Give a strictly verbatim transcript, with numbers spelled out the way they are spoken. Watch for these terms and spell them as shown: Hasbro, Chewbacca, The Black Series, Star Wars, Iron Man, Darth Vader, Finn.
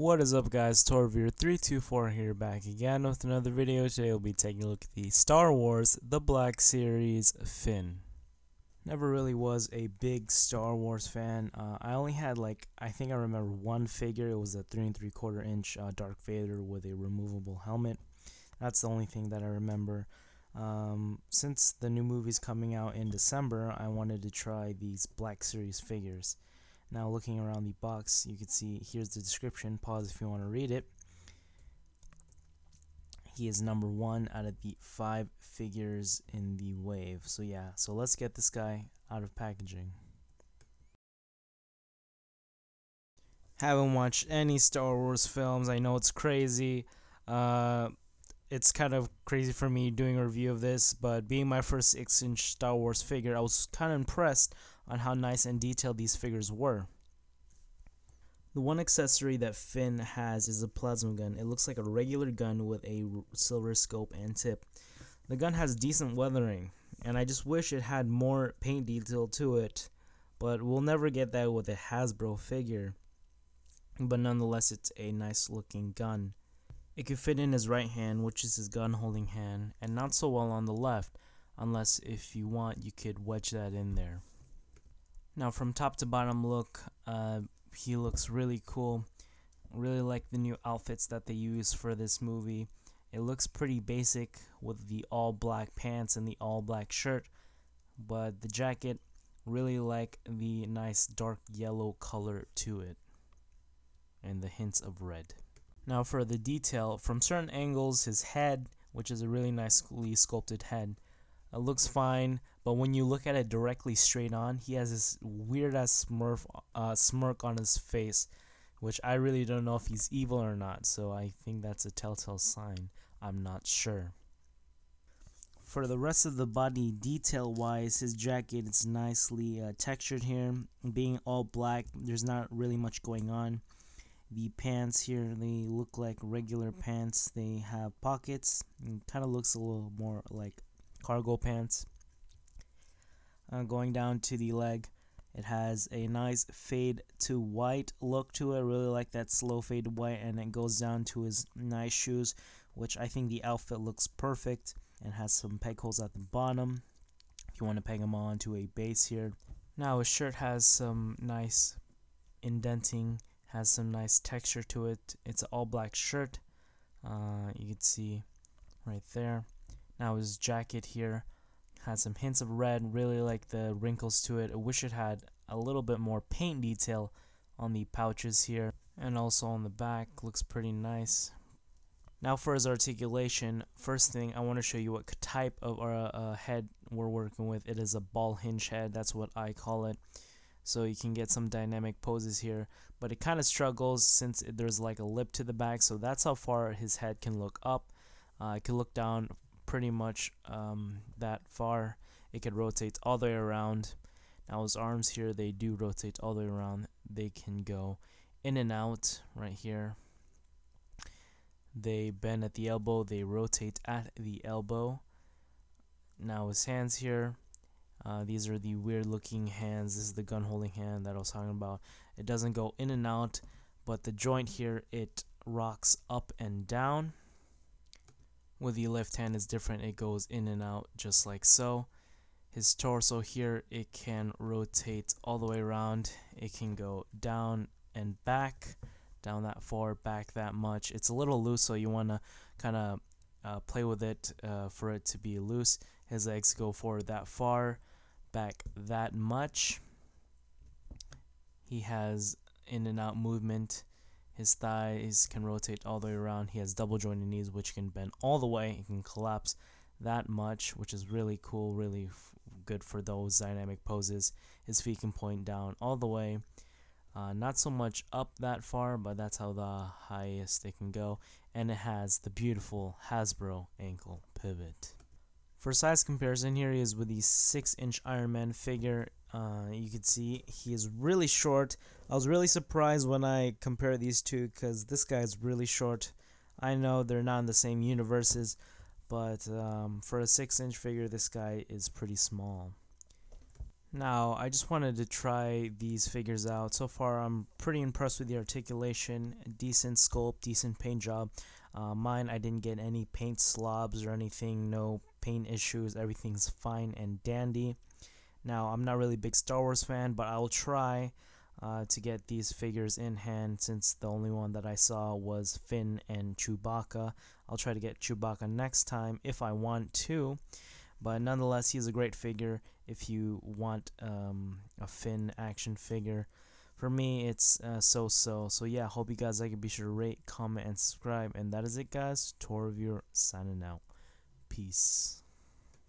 What is up, guys? Toyreviewer three two four here, back again with another video. Today we'll be taking a look at the Star Wars The Black Series Finn. Never really was a big Star Wars fan. Uh, I only had, like, I think I remember one figure. It was a three and three quarter inch uh, Darth Vader with a removable helmet. That's the only thing that I remember. Um, since the new movie's coming out in December, I wanted to try these Black Series figures. Now, looking around the box, you can see here's the description. Pause if you want to read it. He is number one out of the five figures in the wave. So yeah, so let's get this guy out of packaging. Haven't watched any Star Wars films. I know it's crazy. Uh, it's kind of crazy for me doing a review of this, but being my first six inch Star Wars figure, I was kind of impressed on how nice and detailed these figures were. The one accessory that Finn has is a plasma gun. It looks like a regular gun with a silver scope and tip. The gun has decent weathering, and I just wish it had more paint detail to it, but we'll never get that with a Hasbro figure. But nonetheless, it's a nice looking gun. It could fit in his right hand, which is his gun holding hand, and not so well on the left, unless if you want you could wedge that in there. Now, from top to bottom look, uh, he looks really cool. Really like the new outfits that they use for this movie. It looks pretty basic with the all black pants and the all black shirt, but the jacket, really like the nice dark yellow color to it and the hints of red. Now for the detail, from certain angles, his head, which is a really nicely sculpted head, it looks fine, but when you look at it directly straight on, he has this weird-ass smurf, uh, smirk on his face, which I really don't know if he's evil or not, so I think that's a telltale sign. I'm not sure. For the rest of the body, detail-wise, his jacket is nicely uh, textured here. Being all black, there's not really much going on. The pants here, they look like regular pants. They have pockets. It kind of looks a little more like cargo pants. Uh, going down to the leg, it has a nice fade to white look to it. I really like that slow fade white, and it goes down to his nice shoes, which I think the outfit looks perfect, and has some peg holes at the bottom if you want to peg them on to a base here. Now his shirt has some nice indenting, has some nice texture to it. It's an all black shirt, uh, you can see right there. Now his jacket here has some hints of red, really like the wrinkles to it. I wish it had a little bit more paint detail on the pouches here, and also on the back, looks pretty nice. Now for his articulation, first thing I want to show you what type of uh, uh, head we're working with. It is a ball hinge head, that's what I call it. So you can get some dynamic poses here, but it kind of struggles since it, there's like a lip to the back, so that's how far his head can look up. Uh, it can look down pretty much um, that far. It could rotate all the way around. Now his arms here, they do rotate all the way around. They can go in and out right here. They bend at the elbow, they rotate at the elbow. Now his hands here, uh, these are the weird looking hands. This is the gun holding hand that I was talking about. It doesn't go in and out, but the joint here, it rocks up and down. With the left hand is different, it goes in and out just like so. His torso here, it can rotate all the way around. It can go down and back, down that far, back that much. It's a little loose, so you want to kind of uh, play with it uh, for it to be loose. His legs go forward that far, back that much. He has in and out movement. His thighs can rotate all the way around. He has double jointed knees, which can bend all the way. It can collapse that much, which is really cool, really f good for those dynamic poses. His feet can point down all the way. Uh, not so much up that far, but that's how the highest they can go. And it has the beautiful Hasbro ankle pivot. For size comparison, here he is with the six inch Iron Man figure. Uh, you can see he is really short. I was really surprised when I compare these two because this guy is really short. I know they're not in the same universes, but um, for a six inch figure, this guy is pretty small. Now, I just wanted to try these figures out. So far, I'm pretty impressed with the articulation, decent sculpt, decent paint job. Uh, mine, I didn't get any paint slobs or anything, no paint issues, everything's fine and dandy. Now, I'm not really a big Star Wars fan, but I'll try uh, to get these figures in hand since the only one that I saw was Finn and Chewbacca. I'll try to get Chewbacca next time if I want to. But nonetheless, he's a great figure if you want um, a Finn action figure. For me, it's uh, so-so. So yeah, hope you guys like it. Be sure to rate, comment, and subscribe. And that is it, guys. Toyreviewer signing out. Peace.